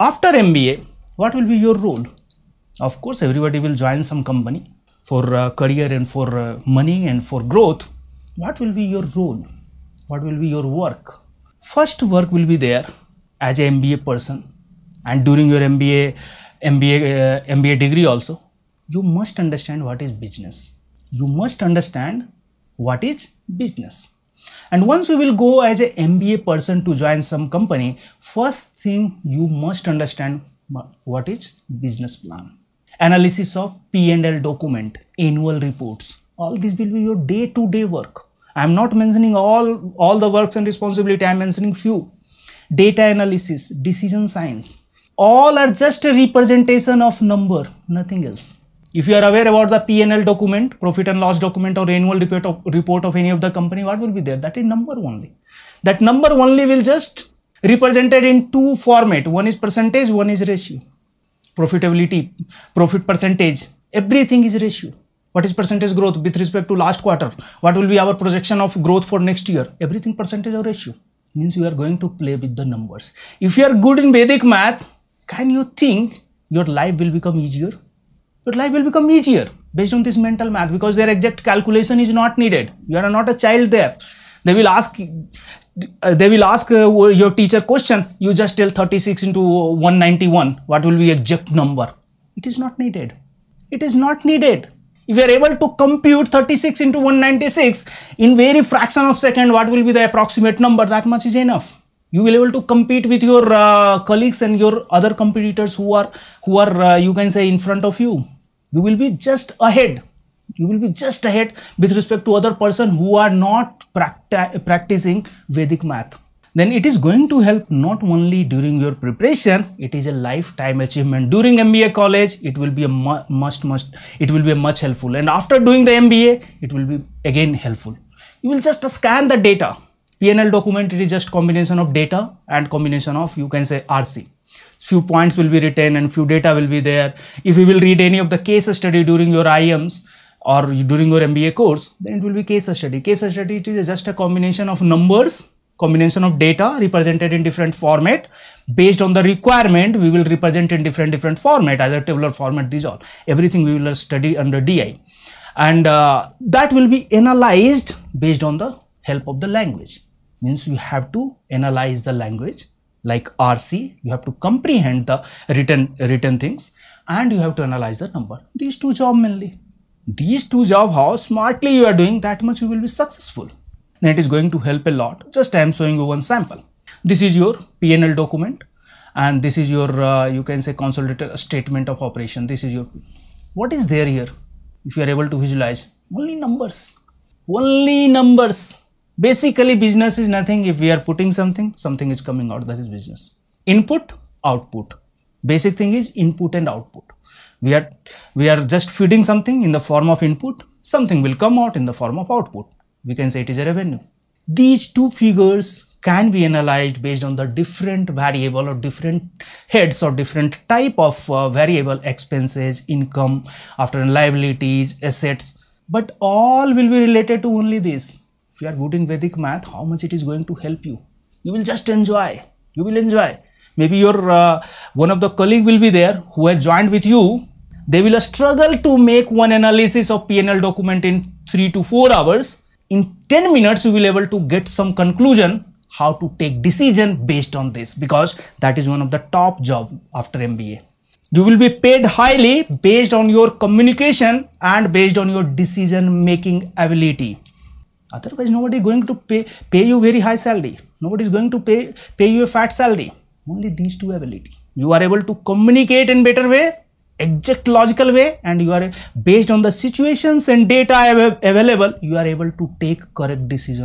After MBA, what will be your role? Of course, everybody will join some company for career and for money and for growth. What will be your role? What will be your work? First work will be there as an MBA person, and during your MBA degree also, you must understand what is business. You must understand what is business. And once you will go as an MBA person to join some company, first thing you must understand what is business plan. Analysis of P&L document, annual reports, all this will be your day-to-day work. I am not mentioning all the works and responsibility, I am mentioning few. Data analysis, decision science, all are just a representation of number, nothing else. If you are aware about the P&L document, profit and loss document or annual report of any of the company, what will be there? That is number only. That number only will just represented in two format. One is percentage, one is ratio. Profitability, profit percentage, everything is ratio. What is percentage growth with respect to last quarter? What will be our projection of growth for next year? Everything percentage or ratio. Means you are going to play with the numbers. If you are good in Vedic math, can you think your life will become easier? Your life will become easier based on this mental math, because their exact calculation is not needed. You are not a child there. They will ask your teacher question. You just tell 36 into 191. What will be exact number? It is not needed. It is not needed. If you are able to compute 36 into 196 in very fraction of second, what will be the approximate number? That much is enough. You will be able to compete with your colleagues and your other competitors who are you can say in front of you. You will be just ahead. You will be just ahead with respect to other person who are not practicing Vedic math. Then it is going to help not only during your preparation, it is a lifetime achievement. During MBA college, it will be a much helpful. And after doing the MBA, it will be again helpful. You will just scan the data. P&L document, it is just combination of data and combination of, you can say, RC. Few points will be written and few data will be there. If you will read any of the case study during your IMs or during your MBA course, then it will be case study. Case study, it is just a combination of numbers, combination of data represented in different format. Based on the requirement, we will represent in different format, either tabular format, these all. Everything we will study under DI. And that will be analyzed based on the help of the language. Means you have to analyze the language like RC, you have to comprehend the written things, and you have to analyze the number. These two jobs mainly. These two jobs, how smartly you are doing, that much you will be successful. Then it is going to help a lot. Just I am showing you one sample. This is your P&L document, and this is your, you can say, consolidated statement of operation. This is your, what is there here? If you are able to visualize, only numbers. Only numbers. Basically, business is nothing. If we are putting something, something is coming out. That is business. Input, output. Basic thing is input and output. We are just feeding something in the form of input. Something will come out in the form of output. We can say it is a revenue. These two figures can be analyzed based on the different variable or different heads or different type of variable, expenses, income, after liabilities, assets. But all will be related to only this. If you are good in Vedic math, how much it is going to help you? You will just enjoy. You will enjoy. Maybe your one of the colleague will be there who has joined with you. They will struggle to make one analysis of P&L document in 3 to 4 hours. In 10 minutes, you will able to get some conclusion how to take decision based on this, because that is one of the top job after MBA. You will be paid highly based on your communication and based on your decision making ability. Otherwise, nobody is going to pay you very high salary. Nobody is going to pay you a fat salary. Only these two ability. You are able to communicate in better way, exact logical way, and you are based on the situations and data available, you are able to take correct decision.